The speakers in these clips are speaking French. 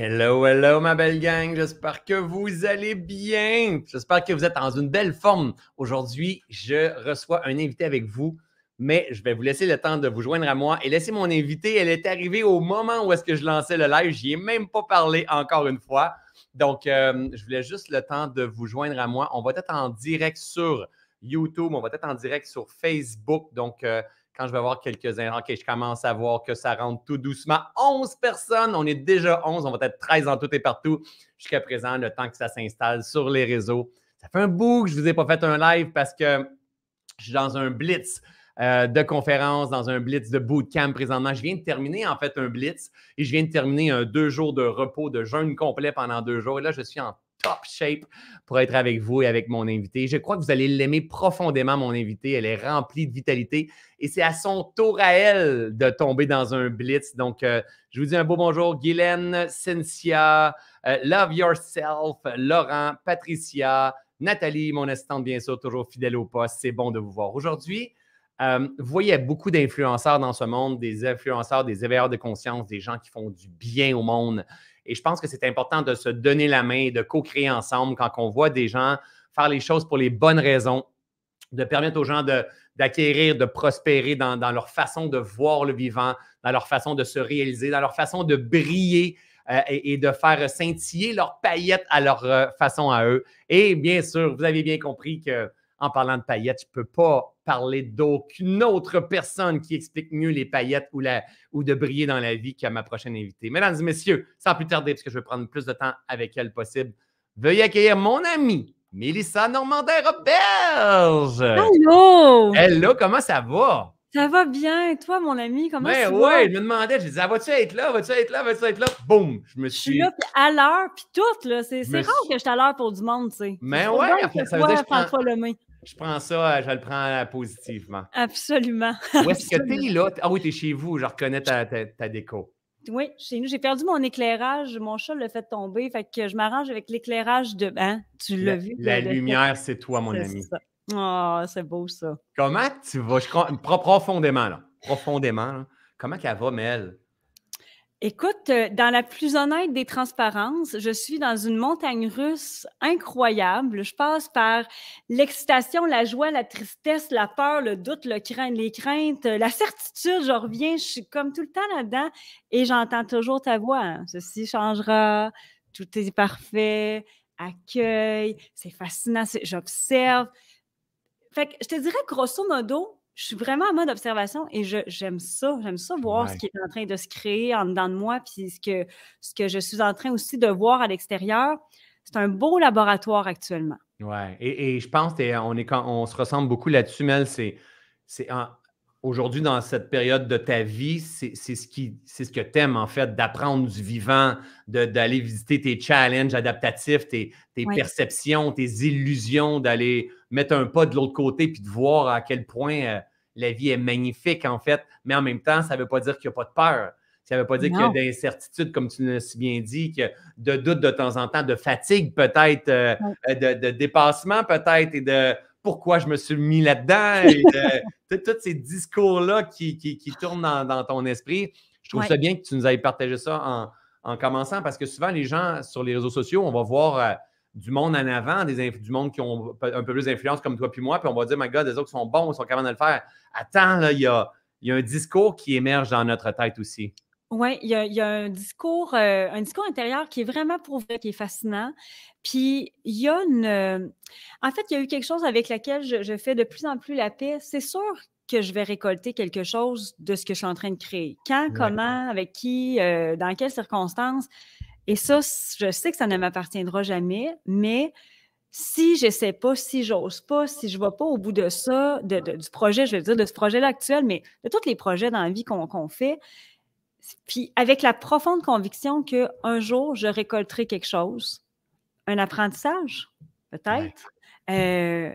Hello, hello ma belle gang, j'espère que vous allez bien, j'espère que vous êtes dans une belle forme. Aujourd'hui, je reçois un invité avec vous, mais je vais vous laisser le temps de vous joindre à moi et laisser mon invité. Elle est arrivée au moment où est-ce que je lançais le live, j'y ai même pas parlé encore une fois. Donc, je voulais juste le temps de vous joindre à moi. On va être en direct sur YouTube, on va être en direct sur Facebook, donc... Quand je vais voir quelques-uns, OK, je commence à voir que ça rentre tout doucement. 11 personnes, on est déjà 11, on va être 13 en tout et partout jusqu'à présent, le temps que ça s'installe sur les réseaux. Ça fait un bout que je ne vous ai pas fait un live parce que je suis dans un blitz de conférences, dans un blitz de bootcamp présentement. Je viens de terminer en fait un blitz et je viens de terminer un 2 jours de repos, de jeûne complet pendant 2 jours. Et là, je suis en top shape pour être avec vous et avec mon invité. Je crois que vous allez l'aimer profondément, mon invité. Elle est remplie de vitalité et c'est à son tour à elle de tomber dans un blitz. Donc, je vous dis un beau bonjour. Guylaine, Cynthia, Love Yourself, Laurent, Patricia, Nathalie, mon assistante, bien sûr, toujours fidèle au poste. C'est bon de vous voir. Aujourd'hui, vous voyez beaucoup d'influenceurs dans ce monde, des influenceurs, des éveilleurs de conscience, des gens qui font du bien au monde. Et je pense que c'est important de se donner la main, de co-créer ensemble quand on voit des gens faire les choses pour les bonnes raisons, de permettre aux gens d'acquérir, de prospérer dans leur façon de voir le vivant, dans leur façon de se réaliser, dans leur façon de briller et de faire scintiller leurs paillettes à leur façon à eux. Et bien sûr, vous avez bien compris qu'en parlant de paillettes, je ne peux pas parler d'aucune autre personne qui explique mieux les paillettes ou de briller dans la vie qu'à ma prochaine invitée. Mesdames et messieurs, sans plus tarder, puisque je vais prendre le plus de temps avec elle possible, veuillez accueillir mon amie Mélissa Normandin Roberge. Hello! Hello, comment ça va? Ça va bien, et toi, mon ami, comment ça va? Oui, je me demandais, je disais, ah, vas-tu être là? Vas-tu être là? Vas-tu être là? Boum! Je suis là, puis à l'heure, puis tout, là. C'est rare que je suis à l'heure pour du monde, tu sais. Mais ouais, après, ça veut dire que François Lemay. Je prends ça, je le prends positivement. Absolument. Où est-ce que t'es là? Ah oui, t'es chez vous, je reconnais ta déco. Oui, chez nous. J'ai perdu mon éclairage, mon chat l'a fait tomber, fait que je m'arrange avec l'éclairage de bain. Tu l'as vu? La lumière, c'est toi, mon ami. Ah, c'est beau ça. Comment tu vas? Je crois profondément, là. Profondément, là. Comment qu'elle va, Mel? Écoute, dans la plus honnête des transparences, je suis dans une montagne russe incroyable. Je passe par l'excitation, la joie, la tristesse, la peur, le doute, les craintes, la certitude. Je reviens, je suis comme tout le temps là-dedans et j'entends toujours ta voix. Hein. Ceci changera, tout est parfait, accueil, c'est fascinant, j'observe. Fait que je te dirais grosso modo, je suis vraiment en mode observation et j'aime ça voir ce qui est en train de se créer en dedans de moi puis ce que je suis en train aussi de voir à l'extérieur. C'est un beau laboratoire actuellement. Oui, et je pense qu'on se ressemble beaucoup là-dessus, Mel. Aujourd'hui, dans cette période de ta vie, c'est ce que tu aimes en fait, d'apprendre du vivant, d'aller visiter tes challenges adaptatifs, tes perceptions, tes illusions, d'aller mettre un pas de l'autre côté puis de voir à quel point... la vie est magnifique, en fait, mais en même temps, ça ne veut pas dire qu'il n'y a pas de peur. Ça ne veut pas dire qu'il y a d'incertitude, comme tu l'as si bien dit, que de doute de temps en temps, de fatigue peut-être, de dépassement peut-être, et de pourquoi je me suis mis là-dedans, et de tous ces discours-là qui tournent dans ton esprit. Je trouve ça bien que tu nous ailles partager ça en commençant, parce que souvent, les gens sur les réseaux sociaux, on va voir... du monde en avant, du monde qui ont un peu plus d'influence comme toi puis moi, puis on va dire, my God, les autres sont bons, ils sont capables de le faire. Attends, là, il y a un discours qui émerge dans notre tête aussi. Oui, il y a un discours intérieur qui est vraiment pour vrai, qui est fascinant. Puis, il y a en fait, il y a eu quelque chose avec laquelle je fais de plus en plus la paix. C'est sûr que je vais récolter quelque chose de ce que je suis en train de créer. Quand, comment, avec qui, dans quelles circonstances. Et ça, je sais que ça ne m'appartiendra jamais, mais si je n'essaie pas, si je n'ose pas, si je ne vais pas au bout de ça, du projet, je vais dire de ce projet-là actuel, mais de tous les projets dans la vie qu'on fait, puis avec la profonde conviction qu'un jour, je récolterai quelque chose, un apprentissage, peut-être, une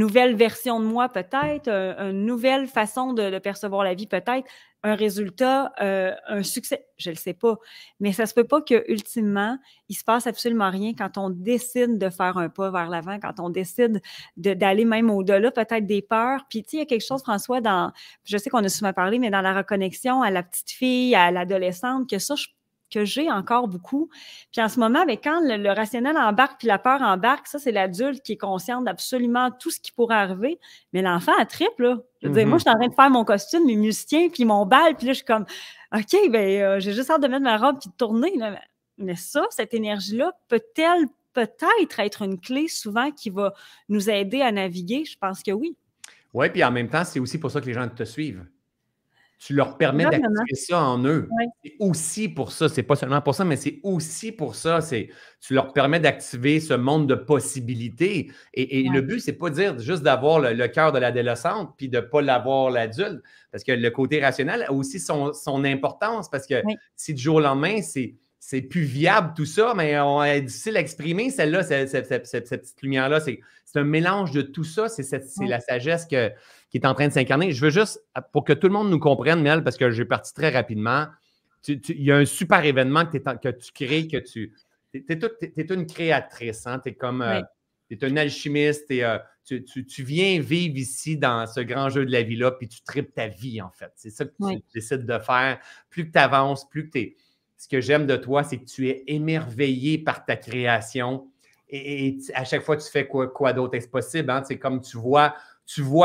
nouvelle version de moi, peut-être, une nouvelle façon de percevoir la vie, peut-être, un résultat, un succès, je ne le sais pas. Mais ça ne se peut pas qu'ultimement, il ne se passe absolument rien quand on décide de faire un pas vers l'avant, quand on décide d'aller même au-delà peut-être des peurs. Puis tu sais, il y a quelque chose, François, je sais qu'on a souvent parlé, mais dans la reconnexion à la petite fille, à l'adolescente, que ça, que j'ai encore beaucoup. Puis en ce moment, mais quand le rationnel embarque puis la peur embarque, ça, c'est l'adulte qui est conscient d'absolument tout ce qui pourrait arriver. Mais l'enfant, elle trippe, là. Je veux dire, moi, je suis en train de faire mon costume, mes musiciens, puis mon bal, puis là, je suis comme, OK, bien, j'ai juste hâte de mettre ma robe puis de tourner. Là. Mais ça, cette énergie-là, peut-elle peut-être être une clé souvent qui va nous aider à naviguer? Je pense que oui. Oui, puis en même temps, c'est aussi pour ça que les gens te suivent. Tu leur permets d'activer ça en eux. Ouais. C'est aussi pour ça. C'est pas seulement pour ça, mais c'est aussi pour ça. Tu leur permets d'activer ce monde de possibilités. Et le but, c'est pas dire juste d'avoir le cœur de l'adolescente puis de ne pas l'avoir l'adulte. Parce que le côté rationnel a aussi son importance. Parce que si du jour au lendemain, c'est plus viable tout ça, mais c'est difficile à exprimer. Celle-là, cette petite lumière-là, c'est un mélange de tout ça. C'est la sagesse qui est en train de s'incarner. Je veux juste, pour que tout le monde nous comprenne, Mel, parce que j'ai parti très rapidement, il y a un super événement que tu crées, que tu... T'es une créatrice, hein? T'es comme... T'es un alchimiste, tu viens vivre ici dans ce grand jeu de la vie-là, puis tu tripes ta vie, en fait. C'est ça que tu décides de faire. Plus que tu avances, plus que t'es... Ce que j'aime de toi, c'est que tu es émerveillé par ta création et à chaque fois, tu fais quoi d'autre? Est-ce possible? Hein? C'est comme tu vois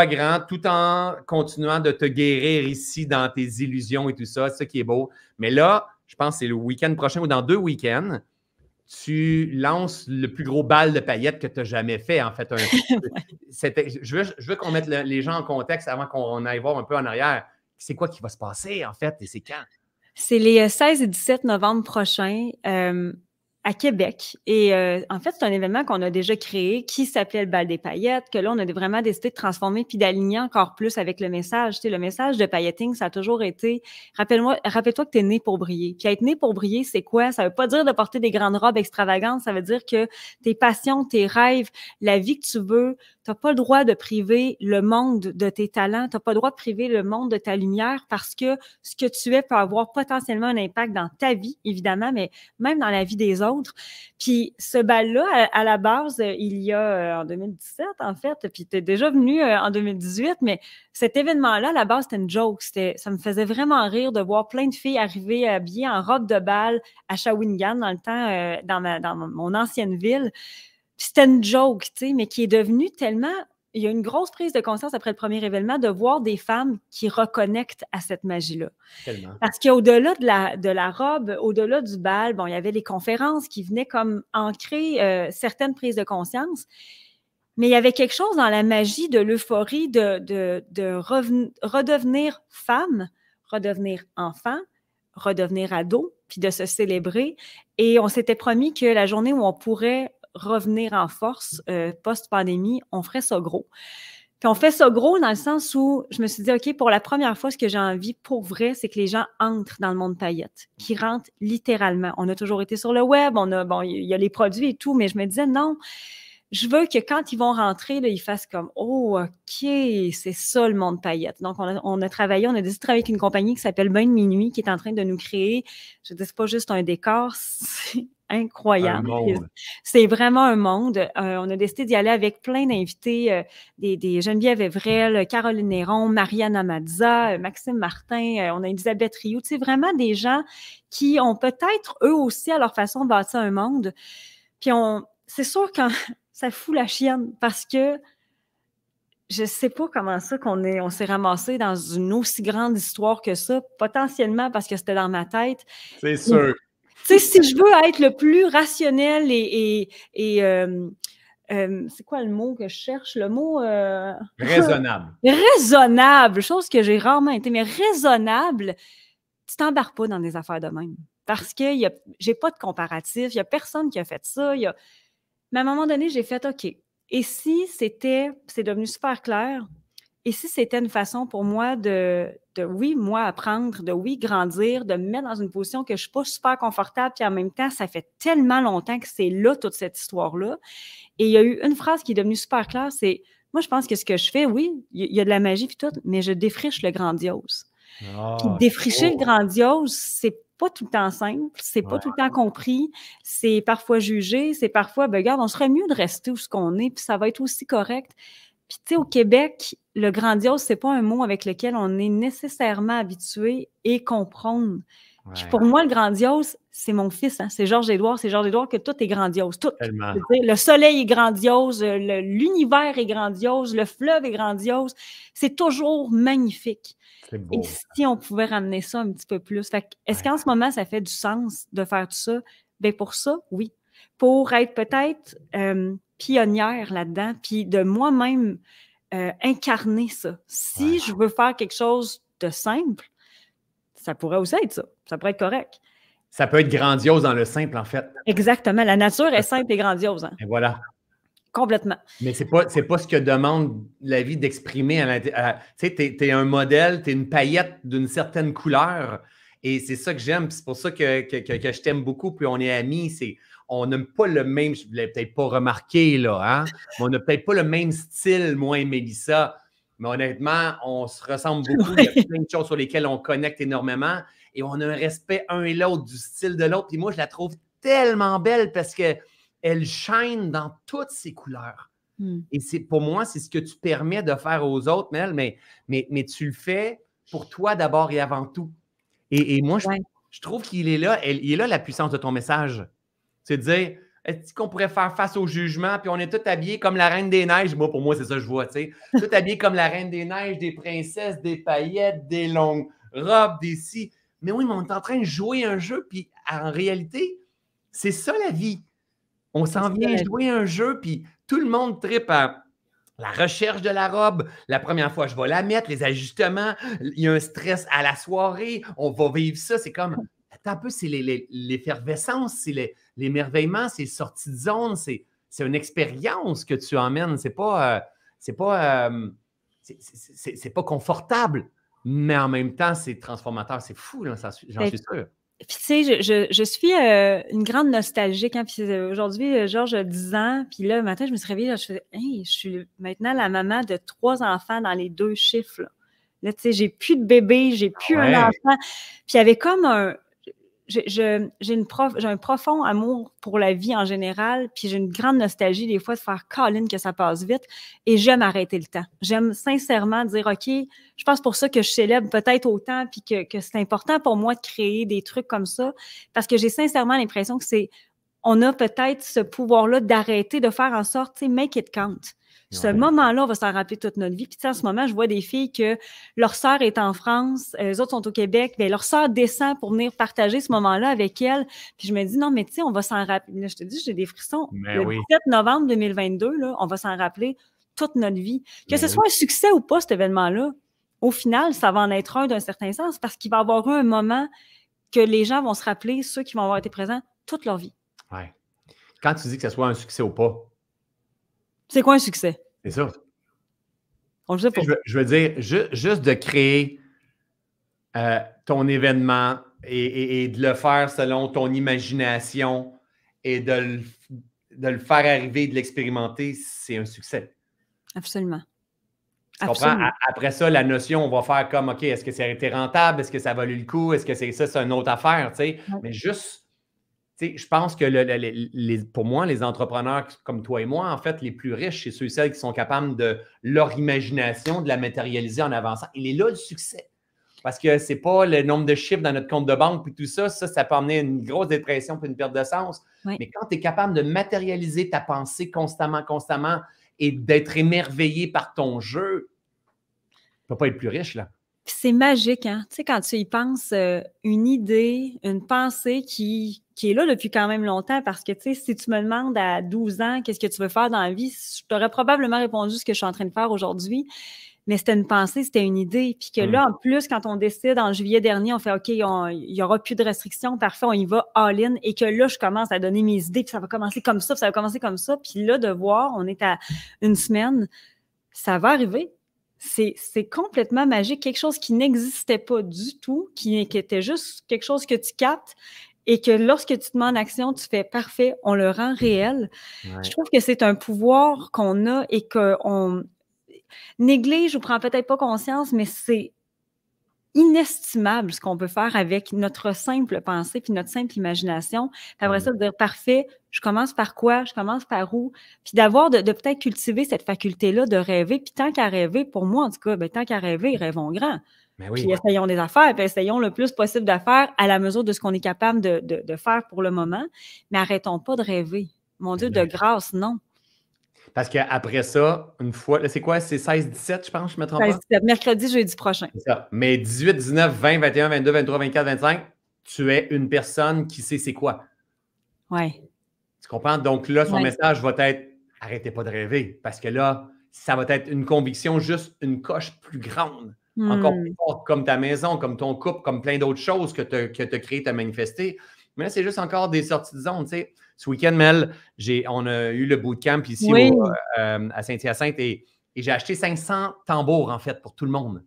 grand tout en continuant de te guérir ici dans tes illusions et tout ça. C'est ça qui est beau. Mais là, je pense que c'est le week-end prochain ou dans 2 week-ends, tu lances le plus gros bal de paillettes que tu n'as jamais fait. En fait, je veux qu'on mette les gens en contexte avant qu'on aille voir un peu en arrière. C'est quoi qui va se passer en fait et c'est quand? C'est les 16 et 17 novembre prochains à Québec. Et en fait, c'est un événement qu'on a déjà créé qui s'appelait le Bal des Paillettes, que là, on a vraiment décidé de transformer puis d'aligner encore plus avec le message. Tu sais, le message de Paillettesinc, ça a toujours été « Rappelle-toi que tu es née pour briller ». Puis être née pour briller, c'est quoi? Ça ne veut pas dire de porter des grandes robes extravagantes. Ça veut dire que tes passions, tes rêves, la vie que tu veux, tu n'as pas le droit de priver le monde de tes talents, tu n'as pas le droit de priver le monde de ta lumière parce que ce que tu es peut avoir potentiellement un impact dans ta vie, évidemment, mais même dans la vie des autres. Puis ce bal-là, à la base, il y a en 2017, en fait, puis tu es déjà venu en 2018, mais cet événement-là, à la base, c'était une joke. Ça me faisait vraiment rire de voir plein de filles arriver habillées en robe de bal à Shawinigan dans le temps, dans mon ancienne ville. Puis c'était une joke, tu sais, mais qui est devenue tellement... Il y a une grosse prise de conscience après le premier événement de voir des femmes qui reconnectent à cette magie-là. Tellement. Parce qu'au-delà de la robe, au-delà du bal, bon, il y avait les conférences qui venaient comme ancrer certaines prises de conscience, mais il y avait quelque chose dans la magie de l'euphorie de redevenir femme, redevenir enfant, redevenir ado, puis de se célébrer. Et on s'était promis que la journée où on pourrait revenir en force post-pandémie, on ferait ça gros. Puis on fait ça gros dans le sens où je me suis dit, OK, pour la première fois, ce que j'ai envie pour vrai, c'est que les gens entrent dans le monde paillettes, qu'ils rentrent littéralement. On a toujours été sur le web, il y a les produits et tout, mais je me disais non, je veux que quand ils vont rentrer, là, ils fassent comme « Oh, OK, c'est ça le monde paillettes ». Donc, on a décidé de travailler avec une compagnie qui s'appelle Bain de Minuit, qui est en train de nous créer, je dis, c'est pas juste un décor, c'est incroyable. C'est vraiment un monde. On a décidé d'y aller avec plein d'invités, des Geneviève Evrel, Caroline Néron, Mariana Mazza, Maxime Martin, on a Elisabeth Rioux, tu sais, vraiment des gens qui ont peut-être, eux aussi, à leur façon, bâti un monde. Puis c'est sûr quand... Ça fout la chienne parce que je sais pas comment ça qu'on s'est ramassé dans une aussi grande histoire que ça, potentiellement parce que c'était dans ma tête. C'est sûr. Tu sais, si je veux être le plus rationnel et c'est quoi le mot que je cherche? Le mot... raisonnable. Raisonnable, chose que j'ai rarement été, mais raisonnable, tu t'embarques pas dans des affaires de même parce que j'ai pas de comparatif, il y a personne qui a fait ça, Mais à un moment donné, j'ai fait « OK, et si c'était, c'est devenu super clair, et si c'était une façon pour moi de apprendre, grandir, de me mettre dans une position que je ne suis pas super confortable, puis en même temps, ça fait tellement longtemps que c'est là, toute cette histoire-là. » Et il y a eu une phrase qui est devenue super claire, c'est « Moi, je pense que ce que je fais, oui, il y a de la magie puis tout, mais je défriche le grandiose. Oh, » Puis défricher le grandiose, c'est pas tout le temps simple, c'est pas tout le temps compris, c'est parfois jugé, c'est parfois, ben regarde, on serait mieux de rester où ce qu'on est, puis ça va être aussi correct. Puis tu sais, au Québec, le grandiose, c'est pas un mot avec lequel on est nécessairement habitué et qu'on prône. Ouais. Pour moi, le grandiose, c'est mon fils. Hein? C'est Georges-Édouard. C'est Georges-Édouard que tout est grandiose. Tout. Tellement. Le soleil est grandiose. L'univers est grandiose. Le fleuve est grandiose. C'est toujours magnifique. C'est beau. Et si on pouvait ramener ça un petit peu plus. Fait, est-ce qu'en ce moment, ça fait du sens de faire tout ça? Bien, pour ça, oui. Pour être peut-être pionnière là-dedans, puis de moi-même incarner ça. Si je veux faire quelque chose de simple, ça pourrait aussi être ça. Ça pourrait être correct. Ça peut être grandiose dans le simple, en fait. Exactement. La nature est simple et grandiose. Hein? Et voilà. Complètement. Mais c'est pas ce que demande la vie d'exprimer. Tu sais, t'es un modèle, t'es une paillette d'une certaine couleur. Et c'est ça que j'aime. C'est pour ça que je t'aime beaucoup. Puis on est amis. On n'aime pas le même... Je ne l'ai peut-être pas remarqué, là. Hein? Mais on n'a peut-être pas le même style, moi et Mélissa. Mais honnêtement, on se ressemble beaucoup. Oui. Il y a plein de choses sur lesquelles on connecte énormément. Et on a un respect un et l'autre du style de l'autre. Puis moi, je la trouve tellement belle parce qu'elle shine dans toutes ses couleurs. Mm. Et pour moi, c'est ce que tu permets de faire aux autres, Mel. Mais tu le fais pour toi d'abord et avant tout. Et moi, je trouve qu'il est là. Il est là la puissance de ton message. C'est de dire... Est-ce qu'on pourrait faire face au jugement? Puis on est tous habillés comme la Reine des Neiges. Moi, pour moi, c'est ça que je vois, tu sais. Tous habillés comme la Reine des Neiges, des princesses, des paillettes, des longues robes, des si. Mais oui, mais on est en train de jouer un jeu. Puis en réalité, c'est ça la vie. On s'en vient jouer un jeu. Puis tout le monde tripe à la recherche de la robe. La première fois, je vais la mettre, les ajustements. Il y a un stress à la soirée. On va vivre ça. C'est comme... un peu, c'est l'effervescence, c'est l'émerveillement, c'est sortie de zone, c'est une expérience que tu emmènes. C'est pas confortable, mais en même temps, c'est transformateur. C'est fou, là, j'en suis sûr. Puis, tu sais, je suis une grande nostalgique. Hein, puis aujourd'hui, Georges a 10 ans. Puis là, le matin, je me suis réveillée. Là, je faisais, hey, je suis maintenant la maman de 3 enfants dans les 2 chiffres. Là, tu sais, j'ai plus de bébé, j'ai plus un enfant. Puis il y avait comme un... J'ai un profond amour pour la vie en général, puis j'ai une grande nostalgie des fois de faire câline que ça passe vite, et j'aime arrêter le temps. J'aime sincèrement dire, OK, je pense pour ça que je célèbre peut-être autant, puis que c'est important pour moi de créer des trucs comme ça, parce que j'ai sincèrement l'impression que on a peut-être ce pouvoir-là d'arrêter, de faire en sorte, tu sais, make it count. Ce moment-là, on va s'en rappeler toute notre vie. Puis, tu sais, en ce moment, je vois des filles que leur sœur est en France, les autres sont au Québec, bien, leur sœur descend pour venir partager ce moment-là avec elle. Puis, je me dis, non, mais tu sais, on va s'en rappeler. Là, je te dis, j'ai des frissons. Mais le 17 novembre 2022, là, on va s'en rappeler toute notre vie. Que ce soit un succès ou pas, cet événement-là, au final, ça va en être un d'un certain sens parce qu'il va y avoir eu un moment que les gens vont se rappeler, ceux qui vont avoir été présents toute leur vie. Oui. Quand tu dis que ce soit un succès ou pas, c'est quoi un succès? C'est ça. On le sait pas. Je veux dire, juste de créer ton événement et de le faire selon ton imagination et de le faire arriver, de l'expérimenter, c'est un succès. Absolument. Tu comprends? Absolument. Après ça, la notion, on va faire comme, OK, est-ce que ça a été rentable? Est-ce que ça a valu le coup? Est-ce que c'est une autre affaire? Tu sais? Ouais. Mais juste... Tu sais, je pense que pour moi, les entrepreneurs comme toi et moi, en fait, les plus riches, c'est ceux et celles qui sont capables de leur imagination, de la matérialiser en avançant. Il est là le succès. Parce que ce n'est pas le nombre de chiffres dans notre compte de banque, puis tout ça, ça peut amener une grosse dépression puis une perte de sens. Oui. Mais quand tu es capable de matérialiser ta pensée constamment, et d'être émerveillé par ton jeu, tu ne peux pas être plus riche, là. C'est magique, hein? Tu sais, quand tu y penses, une idée, une pensée qui est là depuis quand même longtemps, parce que, tu sais, si tu me demandes à 12 ans qu'est-ce que tu veux faire dans la vie, je t'aurais probablement répondu ce que je suis en train de faire aujourd'hui, mais c'était une pensée, c'était une idée. Puis que là, en plus, quand on décide, en juillet dernier, on fait « OK, il n'y aura plus de restrictions, parfait, on y va all-in » et que là, je commence à donner mes idées, puis ça va commencer comme ça, puis ça va commencer comme ça. Puis là, de voir, on est à une semaine, ça va arriver. C'est complètement magique, quelque chose qui n'existait pas du tout, qui était juste quelque chose que tu captes et que lorsque tu te mets en action, tu fais parfait, on le rend réel. Ouais. Je trouve que c'est un pouvoir qu'on a et qu'on néglige ou prend peut-être pas conscience, mais c'est inestimable ce qu'on peut faire avec notre simple pensée puis notre simple imagination. Puis après ça, de dire parfait, je commence par quoi? Je commence par où? Puis d'avoir de peut-être cultiver cette faculté-là de rêver. Puis tant qu'à rêver, pour moi en tout cas, bien, tant qu'à rêver, rêvons grand. Mais oui. Puis essayons des affaires, puis essayons le plus possible d'affaires à la mesure de ce qu'on est capable de faire pour le moment. Mais arrêtons pas de rêver. Mon Dieu, de grâce, non. Parce qu'après ça, une fois, là, c'est quoi? C'est 16-17, je pense, je me trompe pas? Mercredi, jeudi prochain. C'est ça. Mais 18, 19, 20, 21, 22, 23, 24, 25, tu es une personne qui sait c'est quoi. Oui. Tu comprends? Donc là, son message va être « Arrêtez pas de rêver » parce que là, ça va être une conviction juste une coche plus grande. Encore plus forte, comme ta maison, comme ton couple, comme plein d'autres choses que tu as créées, tu as manifestées. Mais là, c'est juste encore des sorties de zone, tu sais. Ce week-end, Mel, on a eu le bootcamp ici à Saint-Hyacinthe et j'ai acheté 500 tambours, en fait, pour tout le monde.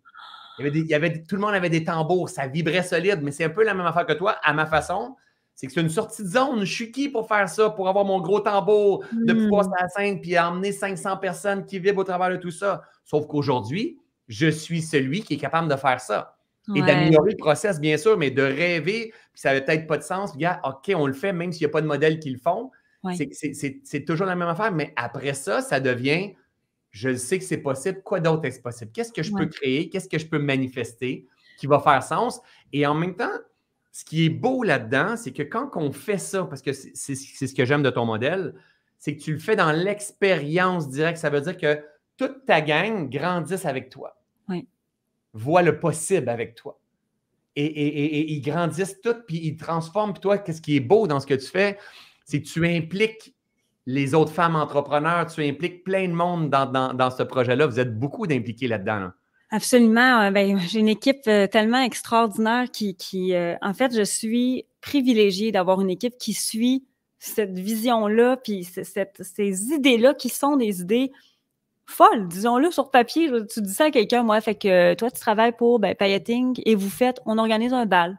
Tout le monde avait des tambours, ça vibrait solide, mais c'est un peu la même affaire que toi, à ma façon. C'est que c'est une sortie de zone. Je suis qui pour faire ça, pour avoir mon gros tambour, de pouvoir sur la scène puis emmener 500 personnes qui vibrent au travers de tout ça. Sauf qu'aujourd'hui, je suis celui qui est capable de faire ça. Et d'améliorer le process, bien sûr, mais de rêver, puis ça n'a peut-être pas de sens. Puis, regarde, OK, on le fait, même s'il n'y a pas de modèle qui le font. Ouais. C'est toujours la même affaire, mais après ça, ça devient, je le sais que c'est possible, quoi d'autre est-ce possible? Qu'est-ce que je peux créer? Qu'est-ce que je peux manifester qui va faire sens? Et en même temps, ce qui est beau là-dedans, c'est que quand on fait ça, parce que c'est ce que j'aime de ton modèle, c'est que tu le fais dans l'expérience directe. Ça veut dire que toute ta gang grandisse avec toi. Voient le possible avec toi. Et ils grandissent tous, puis ils transforment. Puis toi, qu'est-ce qui est beau dans ce que tu fais, c'est que tu impliques les autres femmes entrepreneurs, tu impliques plein de monde dans ce projet-là. Vous êtes beaucoup d'impliqués là-dedans. Là. Absolument. Ben, j'ai une équipe tellement extraordinaire qui en fait, je suis privilégiée d'avoir une équipe qui suit cette vision-là, puis ces idées-là qui sont des idées folle, disons-le, sur papier. Tu dis ça à quelqu'un, moi, fait que toi, tu travailles pour Paillettesinc et vous faites, on organise un bal.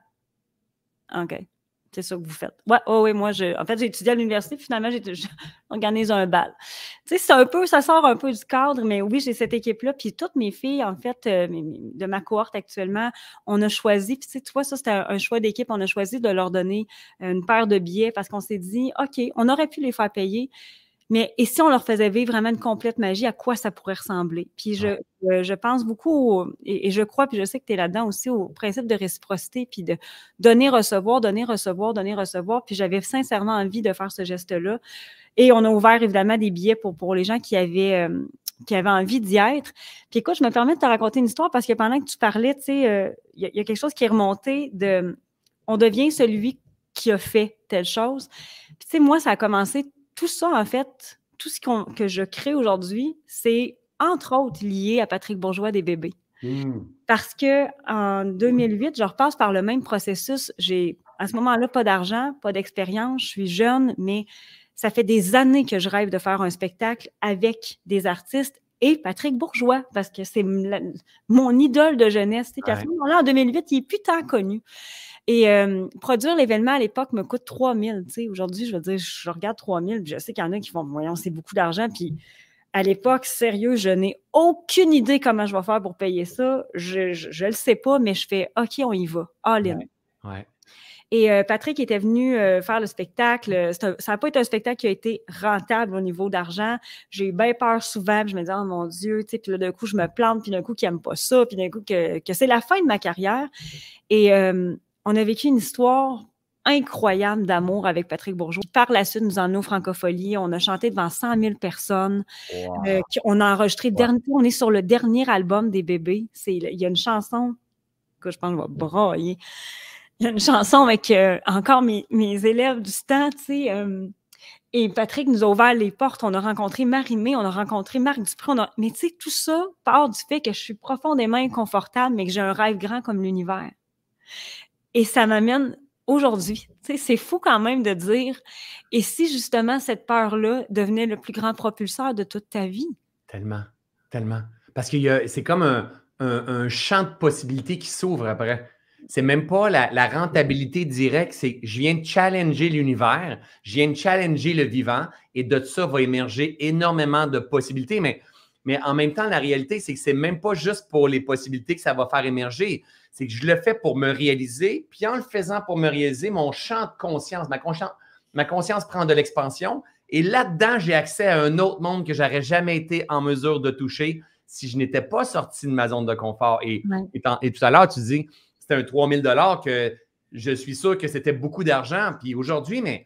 OK, c'est ça que vous faites. Ouais, oh oui, moi, en fait, j'ai étudié à l'université, finalement, j'organise un bal. Tu sais, c'est un peu, ça sort un peu du cadre, mais oui, j'ai cette équipe-là, puis toutes mes filles, en fait, de ma cohorte actuellement, on a choisi, puis tu vois, ça, c'était un choix d'équipe, on a choisi de leur donner une paire de billets parce qu'on s'est dit, OK, on aurait pu les faire payer, mais et si on leur faisait vivre vraiment une complète magie, à quoi ça pourrait ressembler? Puis je pense beaucoup, et je crois, puis je sais que tu es là-dedans aussi, au principe de réciprocité, puis de donner, recevoir, donner, recevoir, donner, recevoir. Puis j'avais sincèrement envie de faire ce geste-là. Et on a ouvert évidemment des billets pour les gens qui avaient envie d'y être. Puis écoute, je me permets de te raconter une histoire parce que pendant que tu parlais, tu sais, il y a quelque chose qui est remonté de « on devient celui qui a fait telle chose ». Puis tu sais, moi, ça a commencé... Tout ça, en fait, tout ce que je crée aujourd'hui, c'est entre autres lié à Patrick Bourgeois des bébés. Parce qu'en 2008, je repasse par le même processus. J'ai, à ce moment-là, pas d'argent, pas d'expérience, je suis jeune, mais ça fait des années que je rêve de faire un spectacle avec des artistes et Patrick Bourgeois, parce que c'est mon idole de jeunesse. À ce moment-là, en 2008, il n'est plus tant connu. Et produire l'événement à l'époque me coûte 3000. Aujourd'hui, je veux dire, je regarde 3000, puis je sais qu'il y en a qui vont, voyons, c'est beaucoup d'argent. Puis à l'époque, sérieux, je n'ai aucune idée comment je vais faire pour payer ça. Je le sais pas, mais je fais, OK, on y va. All in. Ouais. Et Patrick était venu faire le spectacle. Ça n'a pas été un spectacle qui a été rentable au niveau d'argent. J'ai eu bien peur souvent. Puis je me disais, oh mon Dieu, tu sais, puis là, d'un coup, je me plante, puis d'un coup, qu'il n'aime pas ça, puis d'un coup, que c'est la fin de ma carrière. Et... on a vécu une histoire incroyable d'amour avec Patrick Bourgeois. Par la suite, nous en allons aux Francopholies. On a chanté devant 100 000 personnes. Wow. On a enregistré. Wow. On est sur le dernier album des bébés. Il y a une chanson que je pense que je vais brailler. Il y a une chanson avec encore mes élèves du temps, tu sais. Et Patrick nous a ouvert les portes. On a rencontré Marie-Mé, on a rencontré Marc Dupré. Mais tu sais, tout ça part du fait que je suis profondément inconfortable, mais que j'ai un rêve grand comme l'univers. Et ça m'amène aujourd'hui. Tu sais, c'est fou quand même de dire, et si justement cette peur-là devenait le plus grand propulseur de toute ta vie? Tellement, tellement. Parce que c'est comme un champ de possibilités qui s'ouvre après. C'est même pas la rentabilité directe, c'est je viens de challenger l'univers, je viens de challenger le vivant, et de ça va émerger énormément de possibilités. Mais en même temps, la réalité, c'est que c'est même pas juste pour les possibilités que ça va faire émerger. C'est que je le fais pour me réaliser, puis en le faisant pour me réaliser, mon champ de conscience, ma conscience prend de l'expansion, et là-dedans, j'ai accès à un autre monde que j'aurais jamais été en mesure de toucher si je n'étais pas sorti de ma zone de confort. Et, et tout à l'heure, tu dis, c'était un 3000 $ que je suis sûr que c'était beaucoup d'argent. Puis aujourd'hui, mais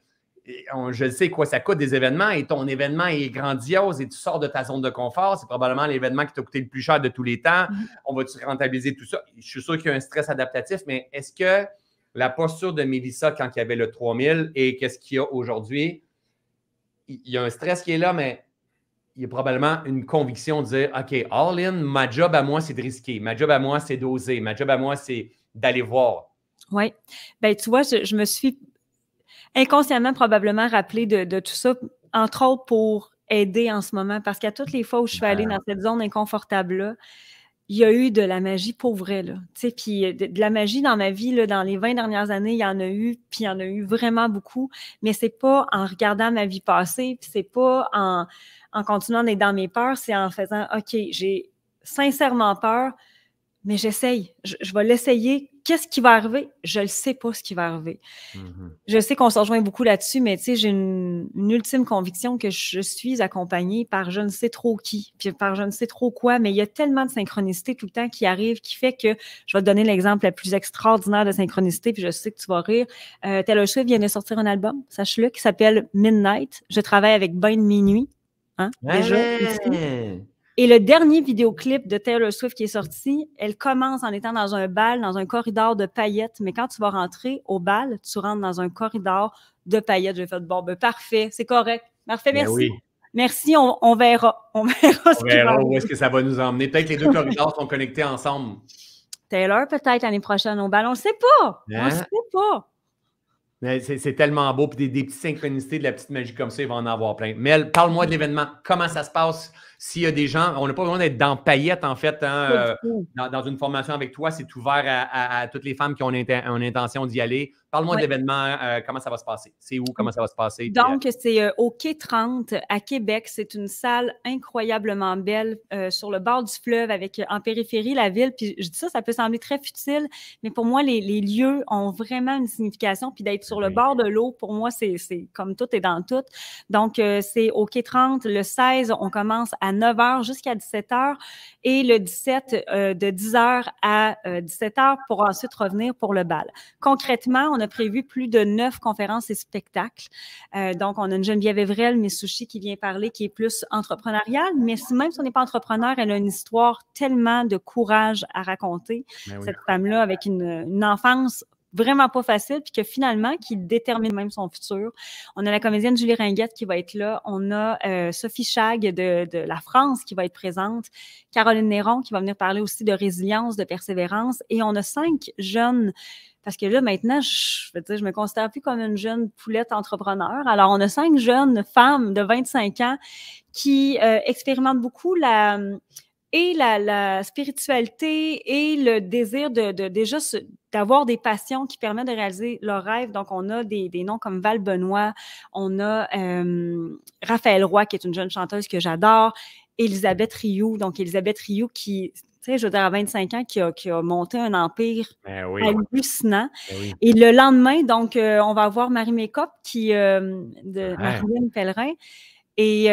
je sais quoi ça coûte des événements et ton événement est grandiose et tu sors de ta zone de confort. C'est probablement l'événement qui t'a coûté le plus cher de tous les temps. On va-tu rentabiliser tout ça? Je suis sûr qu'il y a un stress adaptatif, mais est-ce que la posture de Mélissa quand il y avait le 3000 et qu'est-ce qu'il y a aujourd'hui? Il y a un stress qui est là, mais il y a probablement une conviction de dire, OK, all in, ma job à moi, c'est de risquer. Ma job à moi, c'est d'oser. Ma job à moi, c'est d'aller voir. Oui. Bien, tu vois, je me suis inconsciemment probablement rappelé de tout ça, entre autres pour aider en ce moment, parce qu'à toutes les fois où je suis allée dans cette zone inconfortable-là, il y a eu de la magie pour vrai, là. Tu sais, puis de la magie dans ma vie, là, dans les 20 dernières années, il y en a eu, puis il y en a eu vraiment beaucoup, mais c'est pas en regardant ma vie passée, puis c'est pas en continuant d'être dans mes peurs, c'est en faisant, OK, j'ai sincèrement peur, mais j'essaye, je vais l'essayer. Qu'est-ce qui va arriver? Je ne sais pas ce qui va arriver. Je sais qu'on se rejoint beaucoup là-dessus, mais tu sais, j'ai une ultime conviction que je suis accompagnée par je ne sais trop qui, puis par je ne sais trop quoi, mais il y a tellement de synchronicité tout le temps qui arrive, qui fait que, je vais te donner l'exemple le plus extraordinaire de synchronicité, puis je sais que tu vas rire. Taylor Swift vient de sortir un album, sache-le, qui s'appelle Midnight. Je travaille avec Bain de minuit. Hein? Déjà, ici. Et le dernier vidéoclip de Taylor Swift qui est sorti, elle commence en étant dans un bal, dans un corridor de paillettes. Mais quand tu vas rentrer au bal, tu rentres dans un corridor de paillettes. J'ai fait, bon, ben parfait, c'est correct. Parfait, merci. Oui. Merci, on verra. On verra ce qui va. Où est-ce que ça va nous emmener. Peut-être que les deux corridors sont connectés ensemble. Taylor, peut-être l'année prochaine au bal. On ne le sait pas. On ne le sait pas. C'est tellement beau. Puis des petites synchronicités, de la petite magie comme ça, il va en avoir plein. Mel, parle-moi de l'événement. Comment ça se passe? S'il y a des gens, on n'a pas besoin d'être dans Paillettes, en fait, hein, dans une formation avec toi. C'est ouvert à toutes les femmes qui ont une intention d'y aller. Parle-moi de l'événement. Comment ça va se passer? C'est où? Comment ça va se passer? Donc, c'est au Quai 30 à Québec. C'est une salle incroyablement belle sur le bord du fleuve avec en périphérie la ville. Puis je dis ça, ça peut sembler très futile, mais pour moi, les lieux ont vraiment une signification. Puis d'être sur le bord de l'eau, pour moi, c'est comme tout est dans tout. Donc, c'est au Quai 30. Le 16, on commence à 9h jusqu'à 17h et le 17 de 10h à 17h pour ensuite revenir pour le bal. Concrètement, on a prévu plus de 9 conférences et spectacles. Donc, on a une Geneviève Evrel, Miss Sushi, qui vient parler, qui est plus entrepreneuriale, mais même si on n'est pas entrepreneur, elle a une histoire tellement de courage à raconter. Cette femme-là, avec une enfance vraiment pas facile, puis que finalement, qui détermine même son futur. On a la comédienne Julie Ringuette qui va être là. On a Sophie Chag de la France qui va être présente. Caroline Néron qui va venir parler aussi de résilience, de persévérance. Et on a 5 jeunes, parce que là, maintenant, je me considère plus comme une jeune poulette entrepreneur. Alors, on a 5 jeunes femmes de 25 ans qui expérimentent beaucoup la spiritualité et le désir d'avoir des passions qui permettent de réaliser leurs rêves. Donc, on a des noms comme Val Benoît, on a Raphaël Roy, qui est une jeune chanteuse que j'adore, Elisabeth Rioux. Donc, Elisabeth Rioux qui, tu sais, je veux dire, à 25 ans, qui a monté un empire hallucinant. Et le lendemain, donc, on va avoir Marie de Marie Pellerin. Et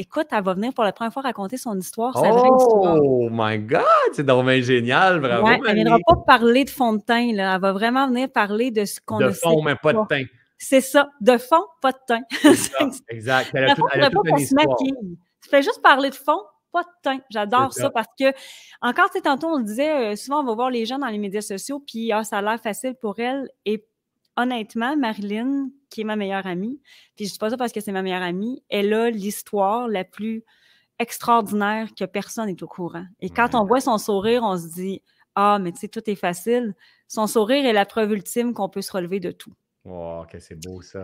écoute, elle va venir pour la première fois raconter son histoire, sa vraie histoire. Oh my God! C'est donc génial, bravo! Ouais, elle ne viendra pas parler de fond de teint, là. Elle va vraiment venir parler de ce qu'on a. De fond, mais pas de teint. C'est ça. De fond, pas de teint. Exact. Elle a toute une histoire. Tu fais juste parler de fond, pas de teint. J'adore ça parce que, encore, tu sais, tantôt, on disait, souvent, on va voir les gens dans les médias sociaux, puis ça a l'air facile pour elle. Et honnêtement, Marilyn, qui est ma meilleure amie, puis je ne dis pas ça parce que c'est ma meilleure amie, elle a l'histoire la plus extraordinaire que personne n'est au courant. Et quand on voit son sourire, on se dit « Ah, mais tu sais, tout est facile ». Son sourire est la preuve ultime qu'on peut se relever de tout. Oh, que c'est beau ça.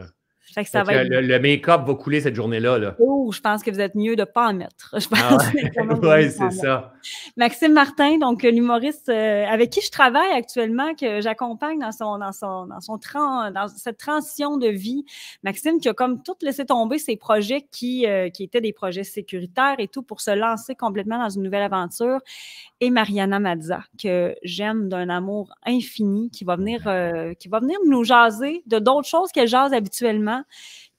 Fait que ça va être... le make-up va couler cette journée-là. Là. Oh, je pense que vous êtes mieux de ne pas en mettre. Je pense oui, c'est ça. Maxime Martin, donc l'humoriste avec qui je travaille actuellement, que j'accompagne dans cette transition de vie. Maxime qui a comme tout laissé tomber ses projets qui étaient des projets sécuritaires et tout pour se lancer complètement dans une nouvelle aventure. Et Mariana Mazza, que j'aime d'un amour infini, qui va venir nous jaser de d'autres choses qu'elle jase habituellement. restaurant,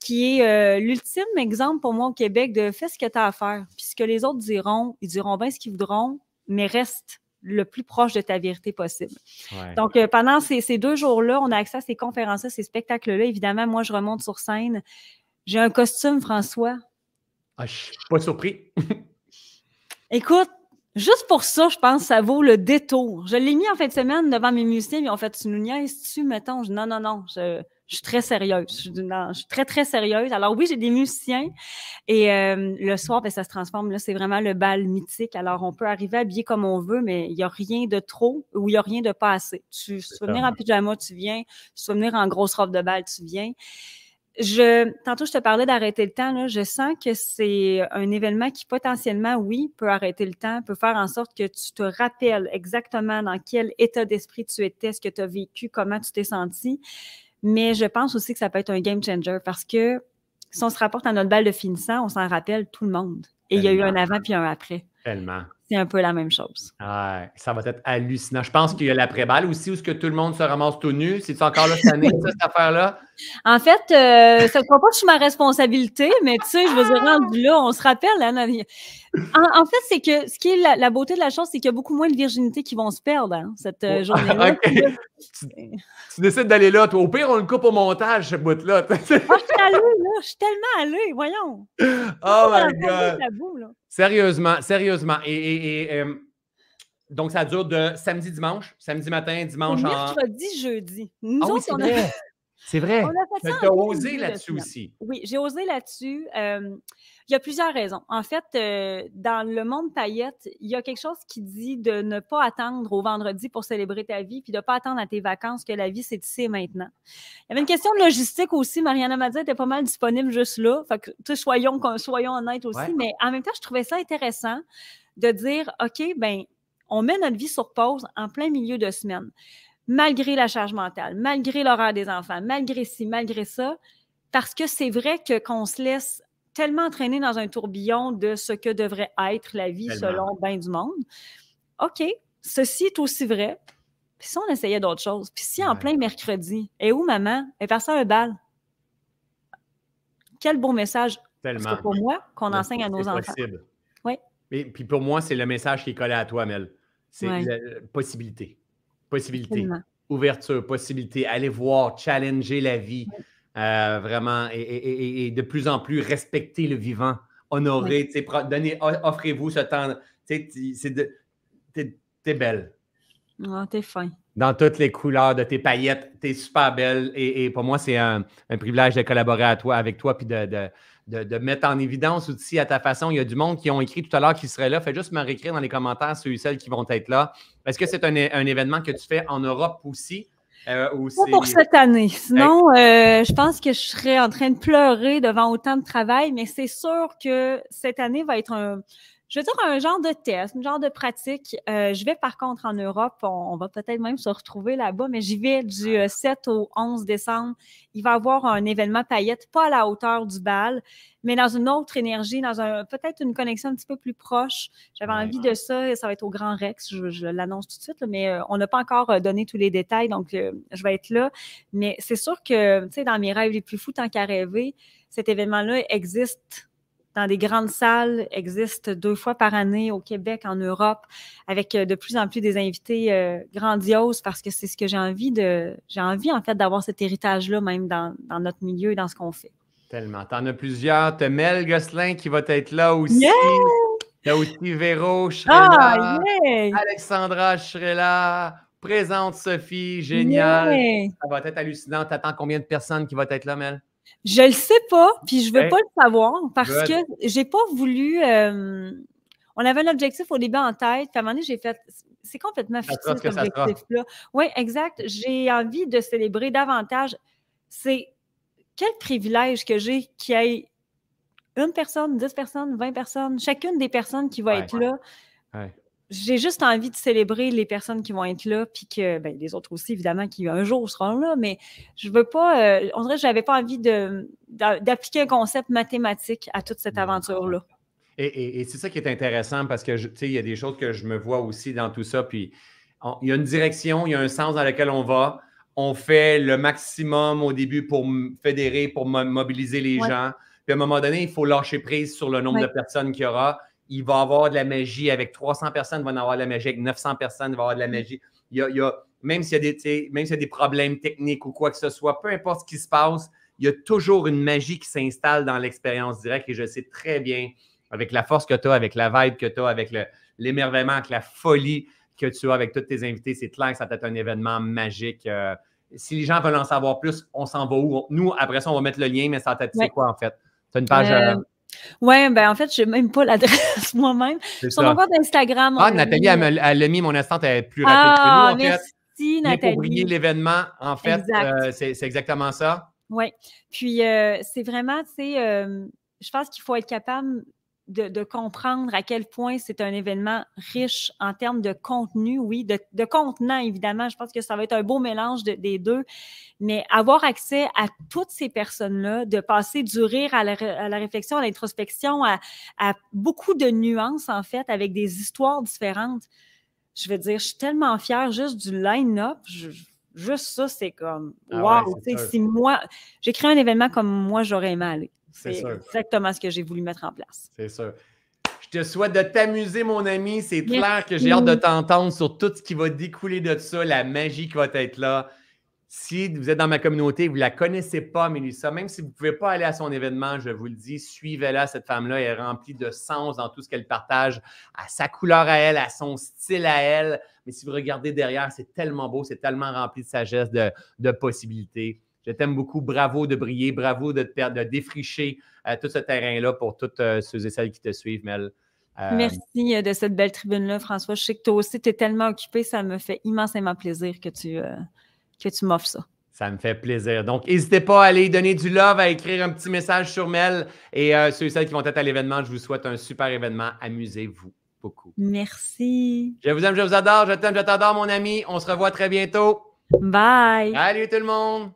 qui est l'ultime exemple pour moi au Québec de fais ce que tu as à faire. Puis ce que les autres diront, ils diront bien ce qu'ils voudront, mais reste le plus proche de ta vérité possible. Ouais. Donc, pendant ces 2 jours-là, on a accès à ces conférences-là, ces spectacles-là. Évidemment, moi, je remonte sur scène. J'ai un costume, François. Ah, je ne suis pas surpris. Écoute, juste pour ça, je pense que ça vaut le détour. Je l'ai mis en fin de semaine devant mes musiciens, ils ont fait « Tu nous niaises-tu, mettons? » Je dis « Non, non, non, je suis très sérieuse. Je suis très, très sérieuse. » Alors oui, j'ai des musiciens et le soir, ben, ça se transforme. Là, c'est vraiment le bal mythique. Alors, on peut arriver habillé comme on veut, mais il n'y a rien de trop ou il n'y a rien de pas assez. Tu vas venir en pyjama, tu viens. Tu vas venir en grosse robe de bal, tu viens. Tantôt, je te parlais d'arrêter le temps. Là, je sens que c'est un événement qui potentiellement, oui, peut arrêter le temps, peut faire en sorte que tu te rappelles exactement dans quel état d'esprit tu étais, ce que tu as vécu, comment tu t'es senti. Mais je pense aussi que ça peut être un game changer parce que si on se rapporte à notre bal de finissant, on s'en rappelle tout le monde. Et tellement. Il y a eu un avant puis un après. Tellement. C'est un peu la même chose. Ah, ça va être hallucinant. Je pense qu'il y a l'après-balle aussi, où est-ce que tout le monde se ramasse tout nu. C'est-tu encore là cette année, cette affaire-là? En fait, ça ne croit pas que je suis ma responsabilité, mais tu sais, je veux dire, rendu là, on se rappelle. Hein, en fait, c'est que ce qui est la beauté de la chose, c'est qu'il y a beaucoup moins de virginité qui vont se perdre hein, cette journée-là. Okay. Tu décides d'aller là, toi. Au pire, on le coupe au montage, ce bout-là. Je suis allée, là. Je suis tellement allée, voyons. Oh my God. Tabou, là. Sérieusement, sérieusement. Donc, ça dure de samedi-dimanche, samedi matin, dimanche mercredi, jeudi. Nous autres, c'est vrai. C'est vrai. Tu as osé là-dessus aussi. Oui, j'ai osé là-dessus. Il y a plusieurs raisons. En fait, dans le monde paillettes, il y a quelque chose qui dit de ne pas attendre au vendredi pour célébrer ta vie, puis de ne pas attendre à tes vacances que la vie, c'est ici et maintenant. Il y avait une question de logistique aussi. Mariana Mazza était pas mal disponible juste là. Fait que, tu sais, soyons honnêtes aussi. Ouais. Mais en même temps, je trouvais ça intéressant de dire, OK, ben, on met notre vie sur pause en plein milieu de semaine. Malgré la charge mentale, malgré l'horaire des enfants, malgré ci, malgré ça, parce que c'est vrai qu'on se laisse tellement entraîner dans un tourbillon de ce que devrait être la vie selon bien du monde. OK, ceci est aussi vrai. Puis si on essayait d'autres choses, puis si en plein mercredi, « Et où, maman? » Elle passe à un bal. Quel beau message pour moi qu'on enseigne à nos enfants. Oui. Et puis pour moi, c'est le message qui est collé à toi, Mel. C'est la possibilité. Possibilité, Exactement. Ouverture, possibilité, aller voir, challenger la vie, vraiment, et de plus en plus respecter le vivant, honorer, offrez-vous ce temps. T'es belle. Oh, t'es fin. Dans toutes les couleurs de tes paillettes, t'es super belle. Et pour moi, c'est un privilège de collaborer avec toi, puis de mettre en évidence aussi à ta façon. Il y a du monde qui ont écrit tout à l'heure qui serait là. Fais juste me réécrire dans les commentaires ceux et celles qui vont être là. Est-ce que c'est un événement que tu fais en Europe aussi? Pas pour cette année. Sinon, je pense que je serais en train de pleurer devant autant de travail, mais c'est sûr que cette année va être je veux dire un genre de test, un genre de pratique. Je vais par contre en Europe, on va peut-être même se retrouver là-bas, mais j'y vais du 7 au 11 décembre. Il va y avoir un événement paillettes, pas à la hauteur du bal, mais dans une autre énergie, dans peut-être une connexion un petit peu plus proche. J'avais envie de ça, et ça va être au Grand Rex, je l'annonce tout de suite, là, mais on n'a pas encore donné tous les détails, donc je vais être là. Mais c'est sûr que, tu sais, dans mes rêves les plus fous, tant qu'à rêver, cet événement-là existe dans des grandes salles, existe 2 fois par année au Québec, en Europe, avec de plus en plus des invités grandioses, parce que c'est ce que j'ai envie en fait, d'avoir cet héritage-là, même dans notre milieu et dans ce qu'on fait. Tellement. T'en as plusieurs. T'as Mel Gosselin qui va être là aussi. Yeah! T'as aussi Véro, je serai là. Yeah! Alexandra, je serai là. Présente Sophie, génial. Yeah! Ça va être hallucinant. T'attends combien de personnes qui vont être là, Mel? Je le sais pas, puis je veux pas le savoir parce que j'ai pas voulu. On avait un objectif au début en tête, puis à un moment donné, j'ai fait. C'est complètement futile cet objectif-là. Oui, exact. J'ai envie de célébrer davantage. C'est quel privilège que j'ai qu'il y ait 1 personne, 10 personnes, 20 personnes, chacune des personnes qui va être là. Ouais. J'ai juste envie de célébrer les personnes qui vont être là, puis que ben, les autres aussi, évidemment, qui un jour seront là, mais je veux pas... on dirait que j'avais pas envie d'appliquer un concept mathématique à toute cette aventure-là. Et c'est ça qui est intéressant, parce que, tu sais, il y a des choses que je me vois aussi dans tout ça, puis il y a une direction, il y a un sens dans lequel on va. on fait le maximum au début pour fédérer, pour mobiliser les gens. Puis à un moment donné, il faut lâcher prise sur le nombre de personnes qu'il y aura. Il va y avoir de la magie avec 300 personnes, il va en avoir de la magie avec 900 personnes, il va y avoir de la magie. Même s'il y a des, problèmes techniques ou quoi que ce soit, peu importe ce qui se passe, il y a toujours une magie qui s'installe dans l'expérience directe. Et je sais très bien, avec la force que tu as, avec la vibe que tu as, avec l'émerveillement, avec la folie que tu as avec tous tes invités, c'est clair que ça peut être un événement magique. Si les gens veulent en savoir plus, on s'en va où? Nous, après ça, on va mettre le lien, mais ça t'a dit c'est quoi en fait? Tu as une page… Oui, ben en fait, je n'ai même pas l'adresse moi-même. Sur mon compte Instagram. Ah, Nathalie, elle l'a mis, mon assistante, elle est plus rapide que nous, en fait. Merci, Nathalie. Pour briller l'événement, en fait, c'est exactement ça. Oui, puis c'est vraiment, tu sais, je pense qu'il faut être capable de comprendre à quel point c'est un événement riche en termes de contenu, oui, de contenant, évidemment. Je pense que ça va être un beau mélange des deux, mais avoir accès à toutes ces personnes-là, de passer du rire à la réflexion, à l'introspection, à beaucoup de nuances, en fait, avec des histoires différentes. Je veux dire, je suis tellement fière juste du line-up. Juste ça, c'est comme, wow, tu sais, si moi, j'ai créé un événement comme moi, j'aurais aimé aller. C'est exactement ce que j'ai voulu mettre en place. C'est sûr. Je te souhaite de t'amuser, mon ami. C'est clair que j'ai hâte de t'entendre sur tout ce qui va découler de ça, la magie qui va être là. Si vous êtes dans ma communauté, vous ne la connaissez pas, Mélissa, même si vous ne pouvez pas aller à son événement, je vous le dis, suivez-la, cette femme-là est remplie de sens dans tout ce qu'elle partage, à sa couleur à elle, à son style à elle. Mais si vous regardez derrière, c'est tellement beau, c'est tellement rempli de sagesse, de possibilités. Je t'aime beaucoup. Bravo de briller, bravo de défricher tout ce terrain-là pour toutes ceux et celles qui te suivent, Mel. Merci de cette belle tribune-là, François. Je sais que toi aussi, tu es tellement occupé, ça me fait immensément plaisir que tu m'offres ça. Ça me fait plaisir. Donc, n'hésitez pas à aller donner du love, à écrire un petit message sur Mel. Et ceux et celles qui vont être à l'événement, je vous souhaite un super événement. Amusez-vous beaucoup. Merci. Je vous aime, je vous adore, je t'aime, je t'adore, mon ami. On se revoit très bientôt. Bye. Salut tout le monde.